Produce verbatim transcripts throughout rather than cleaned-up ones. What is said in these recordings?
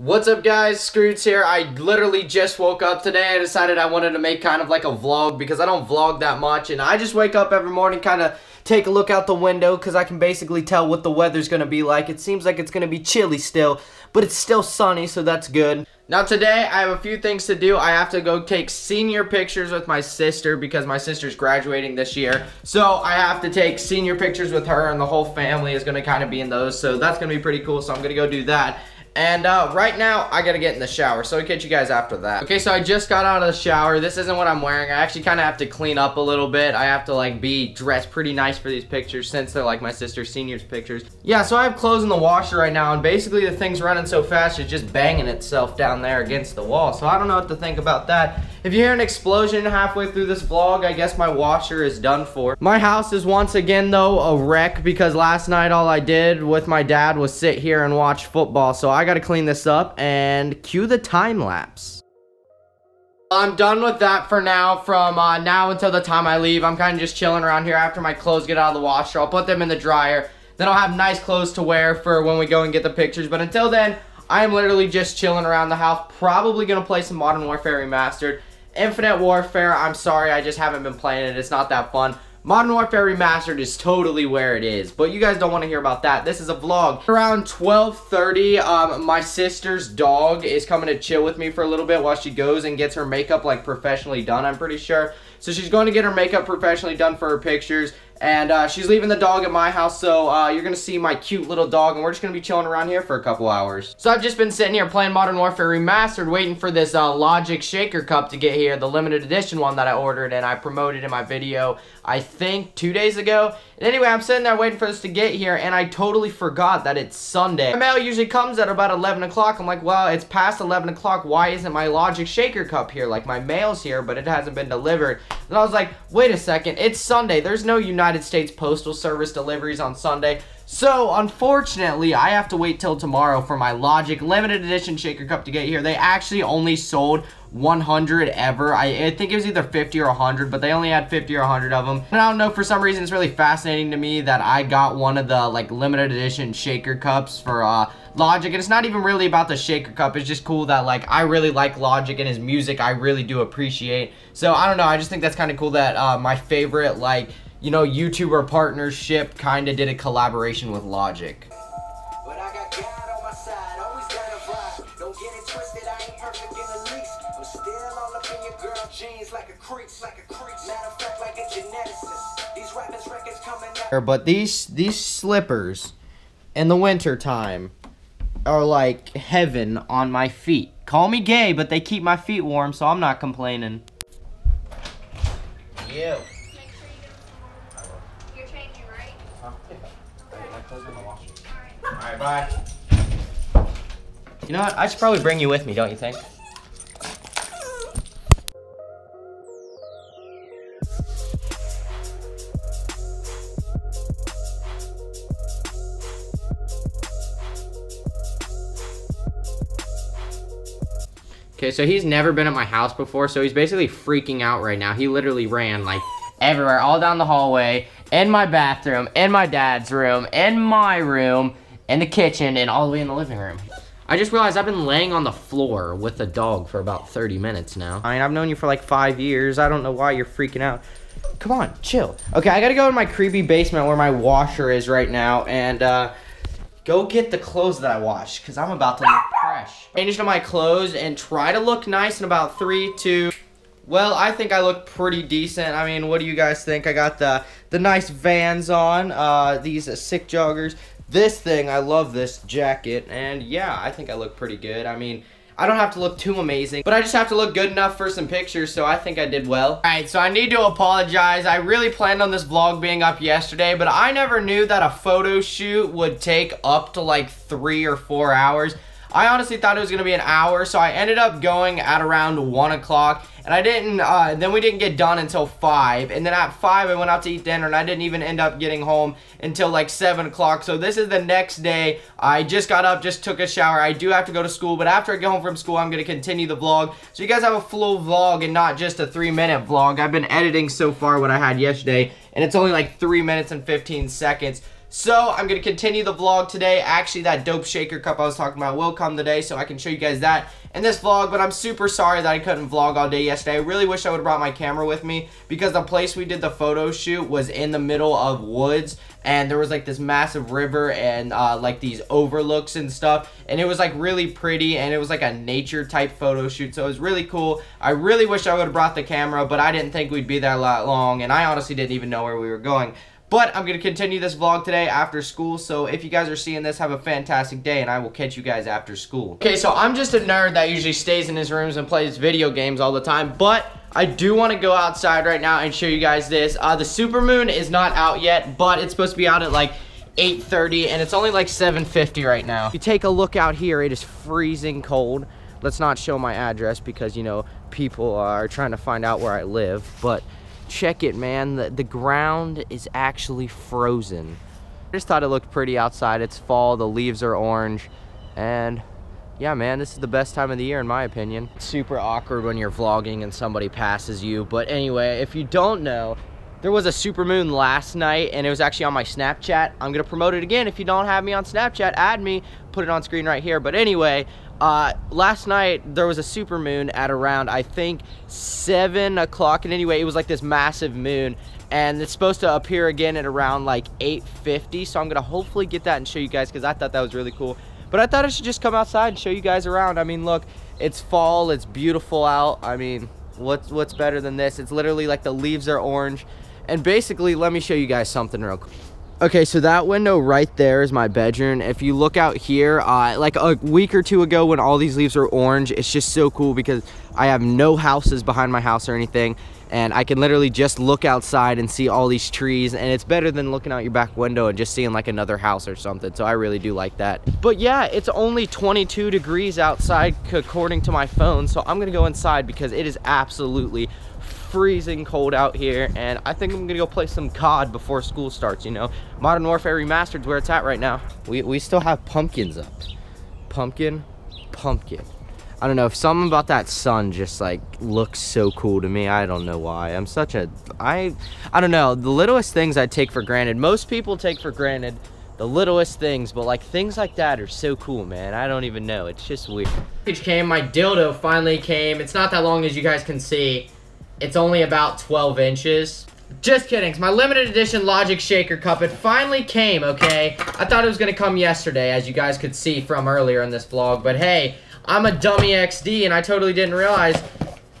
What's up guys, SCROODz here. I literally just woke up today. I decided I wanted to make kind of like a vlog because I don't vlog that much, and I just wake up every morning, kind of take a look out the window because I can basically tell what the weather's going to be like. It seems like it's going to be chilly still, but it's still sunny, so that's good. Now today, I have a few things to do. I have to go take senior pictures with my sister because my sister's graduating this year. So I have to take senior pictures with her, and the whole family is going to kind of be in those. So that's going to be pretty cool, so I'm going to go do that. And uh, right now, I gotta get in the shower, so I'll catch you guys after that. Okay, so I just got out of the shower. This isn't what I'm wearing. I actually kind of have to clean up a little bit. I have to, like, be dressed pretty nice for these pictures since they're, like, my sister's senior's pictures. Yeah, so I have clothes in the washer right now, and basically the thing's running so fast, it's just banging itself down there against the wall, so I don't know what to think about that. If you hear an explosion halfway through this vlog, I guess my washer is done for. My house is once again, though, a wreck because last night all I did with my dad was sit here and watch football, so I gotta clean this up and cue the time lapse. I'm done with that for now. From uh, now until the time I leave, I'm kind of just chilling around here after my clothes get out of the washer. I'll put them in the dryer. Then I'll have nice clothes to wear for when we go and get the pictures. But until then, I'm literally just chilling around the house. Probably gonna play some Modern Warfare Remastered. Infinite Warfare, I'm sorry, I just haven't been playing it. It's not that fun. Modern Warfare Remastered is totally where it is, but you guys don't want to hear about that. This is a vlog. Around twelve thirty, um, my sister's dog is coming to chill with me for a little bit while she goes and gets her makeup, like, professionally done, I'm pretty sure. So she's going to get her makeup professionally done for her pictures, and uh, she's leaving the dog at my house, so uh, you're going to see my cute little dog, and we're just going to be chilling around here for a couple hours. So I've just been sitting here playing Modern Warfare Remastered, waiting for this uh, Logic shaker cup to get here, the limited edition one that I ordered and I promoted in my video, I think, two days ago. And anyway, I'm sitting there waiting for this to get here, and I totally forgot that it's Sunday. My mail usually comes at about eleven o'clock. I'm like, well, it's past eleven o'clock. Why isn't my Logic shaker cup here? Like, my mail's here, but it hasn't been delivered. And I was like, wait a second, it's Sunday. There's no United States Postal Service deliveries on Sunday. So, unfortunately, I have to wait till tomorrow for my Logic limited edition shaker cup to get here. They actually only sold one hundred ever. I, I think it was either fifty or one hundred, but they only had fifty or one hundred of them. And I don't know, for some reason, it's really fascinating to me that I got one of the, like, limited edition shaker cups for, uh, Logic. And it's not even really about the shaker cup. It's just cool that, like, I really like Logic and his music. I really do appreciate. So, I don't know. I just think that's kind of cool that, uh, my favorite, like, you know, YouTuber partnership kind of did a collaboration with Logic. But I got God on my side, always gotta vibe. Don't get it twisted, I ain't perfect in the least. I'm still all up in your girl jeans like a crease, like a crease. Matter of fact, like a geneticist. These rappers records coming out. But these these slippers in the winter time are like heaven on my feet. Call me gay, but they keep my feet warm, so I'm not complaining. Yeah. Alright, bye. You know what? I should probably bring you with me, don't you think? Okay, so he's never been at my house before, so he's basically freaking out right now. He literally ran, like, everywhere, all down the hallway, in my bathroom, in my dad's room, in my room, in the kitchen, and all the way in the living room. I just realized I've been laying on the floor with the dog for about thirty minutes now. I mean, I've known you for like five years. I don't know why you're freaking out. Come on, chill. Okay, I gotta go in my creepy basement where my washer is right now, and uh, go get the clothes that I washed, because I'm about to look fresh. Changed my clothes and try to look nice in about three, two... Well, I think I look pretty decent. I mean, what do you guys think? I got the the nice Vans on, uh, these uh, sick joggers. This thing, I love this jacket, and yeah, I think I look pretty good. I mean, I don't have to look too amazing, but I just have to look good enough for some pictures, so I think I did well. All right, so I need to apologize. I really planned on this vlog being up yesterday, but I never knew that a photo shoot would take up to like three or four hours. I honestly thought it was gonna be an hour, so I ended up going at around one o'clock, and I didn't, uh, then we didn't get done until five, and then at five I went out to eat dinner, and I didn't even end up getting home until like seven o'clock, so this is the next day. I just got up, just took a shower. I do have to go to school, but after I get home from school, I'm gonna continue the vlog, so you guys have a full vlog and not just a three minute vlog. I've been editing so far what I had yesterday, and it's only like three minutes and fifteen seconds. So I'm going to continue the vlog today. Actually, that dope shaker cup I was talking about will come today, so I can show you guys that in this vlog. But I'm super sorry that I couldn't vlog all day yesterday. I really wish I would have brought my camera with me, because the place we did the photo shoot was in the middle of woods, and there was like this massive river and uh, like these overlooks and stuff, and it was like really pretty, and it was like a nature type photo shoot, so it was really cool. I really wish I would have brought the camera, but I didn't think we'd be there a lot long, and I honestly didn't even know where we were going. But I'm going to continue this vlog today after school, so if you guys are seeing this, have a fantastic day, and I will catch you guys after school. Okay, so I'm just a nerd that usually stays in his rooms and plays video games all the time, but I do want to go outside right now and show you guys this. Uh, the supermoon is not out yet, but it's supposed to be out at like eight thirty, and it's only like seven fifty right now. If you take a look out here, it is freezing cold. Let's not show my address because, you know, people are trying to find out where I live, but check it, man. The, the ground is actually frozen. I just thought it looked pretty outside. It's fall, the leaves are orange, and yeah, man, this is the best time of the year in my opinion. It's super awkward when you're vlogging and somebody passes you, but anyway, if you don't know, there was a supermoon last night, and it was actually on my Snapchat. I'm gonna promote it again. If you don't have me on Snapchat, add me, put it on screen right here. But anyway, Uh, last night there was a supermoon at around, I think, seven o'clock, and anyway, it was like this massive moon, and it's supposed to appear again at around like eight fifty, so I'm going to hopefully get that and show you guys, because I thought that was really cool. But I thought I should just come outside and show you guys around. I mean, look, it's fall, it's beautiful out. I mean, what's, what's better than this? It's literally like the leaves are orange, and basically, let me show you guys something real quick. Okay, so that window right there is my bedroom. If you look out here, uh, like a week or two ago when all these leaves were orange, it's just so cool because I have no houses behind my house or anything, and I can literally just look outside and see all these trees, and it's better than looking out your back window and just seeing like another house or something, so I really do like that. But yeah, it's only twenty-two degrees outside according to my phone, so I'm gonna go inside because it is absolutely freezing cold out here, and I think I'm gonna go play some C O D before school starts. You know, Modern Warfare Remastered is where it's at right now. We, we still have pumpkins up. Pumpkin, pumpkin. I don't know, if something about that sun just like looks so cool to me. I don't know why. I'm such a, I, I don't know, the littlest things I take for granted. Most people take for granted the littlest things, but like things like that are so cool, man. I don't even know, it's just weird. Package came, my dildo finally came. It's not that long, as you guys can see. It's only about twelve inches. Just kidding, it's my limited edition Logic shaker cup. It finally came, okay? I thought it was gonna come yesterday, as you guys could see from earlier in this vlog, but hey, I'm a dummy X D, and I totally didn't realize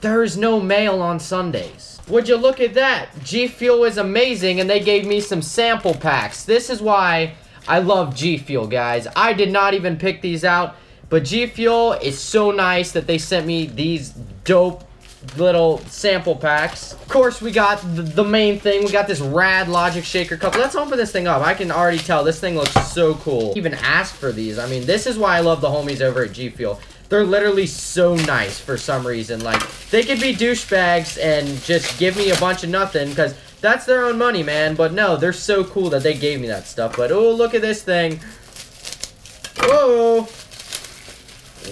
there's no mail on Sundays. Would you look at that? G Fuel is amazing, and they gave me some sample packs. This is why I love G Fuel, guys. I did not even pick these out, but G Fuel is so nice that they sent me these dope little sample packs. Of course, we got the, the main thing. We got this rad Logic shaker cup. Let's open this thing up. I can already tell this thing looks so cool. Even ask for these. I mean, this is why I love the homies over at G Fuel. They're literally so nice for some reason. Like, they could be douchebags and just give me a bunch of nothing because that's their own money, man. But no, they're so cool that they gave me that stuff. But oh, look at this thing. Oh,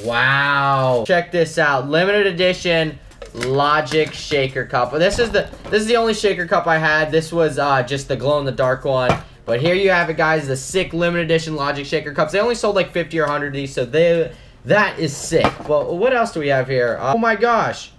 wow. Check this out. Limited edition Logic shaker cup. This is the this is the only shaker cup I had. This was uh, just the glow in the dark one. But here you have it, guys. The sick limited edition Logic shaker cups. They only sold like fifty or a hundred of these, so they that is sick. Well, what else do we have here? Uh, oh my gosh!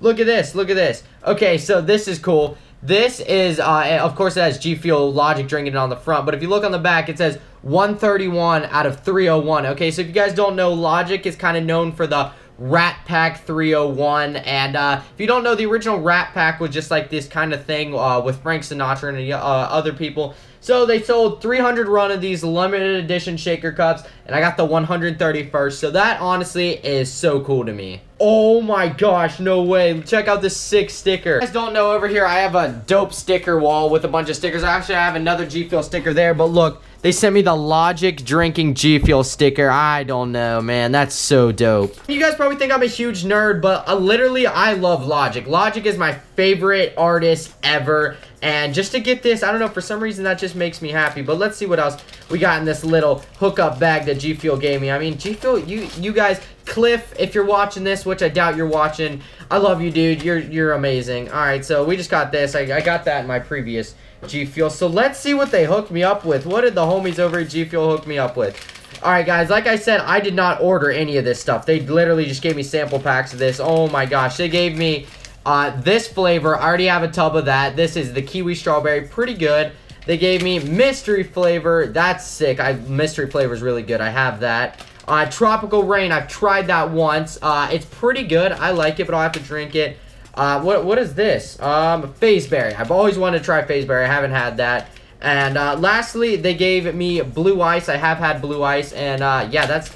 Look at this! Look at this! Okay, so this is cool. This is uh, of course it has G Fuel Logic drinking it on the front, but if you look on the back, it says one thirty-one out of three oh one. Okay, so if you guys don't know, Logic is kind of known for the Rat Pack three oh one, and uh, if you don't know, the original Rat Pack was just like this kind of thing uh, with Frank Sinatra and uh, other people. So they sold three hundred run of these limited edition shaker cups, and I got the one hundred thirty-first, so that honestly is so cool to me. Oh my gosh, no way. Check out this sick sticker. If you guys don't know, over here I have a dope sticker wall with a bunch of stickers. Actually, I have another G Fuel sticker there, but look, they sent me the Logic drinking G Fuel sticker. I don't know, man. That's so dope. You guys probably think I'm a huge nerd, but uh, literally, I love Logic. Logic is my favorite artist ever. And just to get this, I don't know, for some reason that just makes me happy. But let's see what else we got in this little hookup bag that G Fuel gave me. I mean, G Fuel, you you guys, Cliff, if you're watching this, which I doubt you're watching, I love you, dude. You're you're amazing. All right, so we just got this. I, I got that in my previous G Fuel. So let's see what they hooked me up with. What did the homies over at G Fuel hook me up with? Alright guys, like I said, I did not order any of this stuff. They literally just gave me sample packs of this. Oh my gosh, they gave me uh, this flavor. I already have a tub of that. This is the kiwi strawberry, pretty good. They gave me mystery flavor. That's sick. I mystery flavor is really good. I have that. Uh, tropical rain, I've tried that once. Uh, it's pretty good. I like it, but I'll have to drink it. Uh, what, what is this? Um, Fazeberry. I've always wanted to try Fazeberry. I haven't had that. And uh, lastly, they gave me blue ice. I have had blue ice, and uh, yeah, that's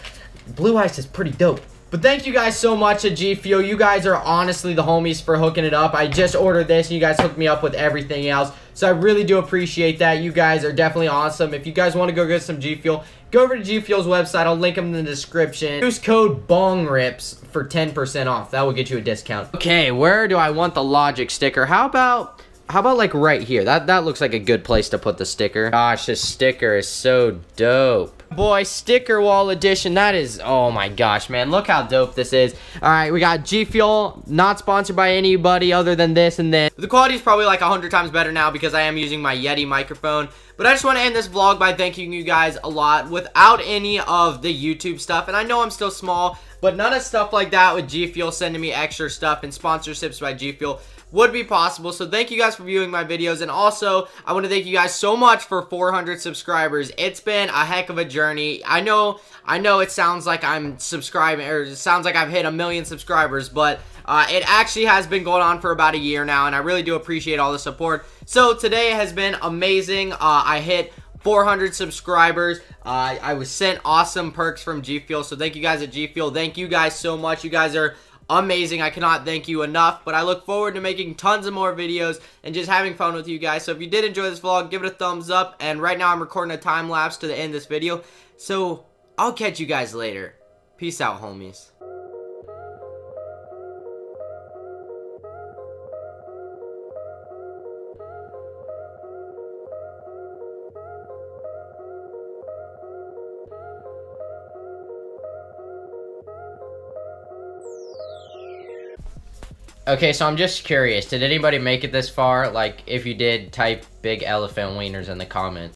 blue ice is pretty dope. But thank you guys so much at G Fuel. You guys are honestly the homies for hooking it up. I just ordered this, and you guys hooked me up with everything else. So I really do appreciate that. You guys are definitely awesome. If you guys want to go get some G Fuel, go over to G Fuel's website. I'll link them in the description. Use code BONGRIPS for ten percent off. That will get you a discount. Okay, where do I want the Logic sticker? How about... How about like right here? That that looks like a good place to put the sticker. Gosh, this sticker is so dope. Boy, sticker wall edition. That is, oh my gosh, man. Look how dope this is. All right, we got G Fuel, not sponsored by anybody other than this and this. The quality is probably like a hundred times better now because I am using my Yeti microphone. But I just want to end this vlog by thanking you guys a lot without any of the YouTube stuff. And I know I'm still small, but none of stuff like that with G Fuel sending me extra stuff and sponsorships by G Fuel would be possible. So thank you guys for viewing my videos. And also, I want to thank you guys so much for four hundred subscribers. It's been a heck of a journey. I know, I know it sounds like I'm subscribing, or it sounds like I've hit a million subscribers, but uh, it actually has been going on for about a year now. And I really do appreciate all the support. So today has been amazing. Uh, I hit four hundred subscribers. Uh, I was sent awesome perks from G Fuel. So thank you guys at G Fuel. Thank you guys so much. You guys are amazing. I cannot thank you enough. But I look forward to making tons of more videos and just having fun with you guys. So if you did enjoy this vlog, give it a thumbs up. And right now I'm recording a time lapse to the end of this video. So I'll catch you guys later. Peace out, homies. Okay, so I'm just curious, did anybody make it this far? Like, if you did, type big elephant wieners in the comments.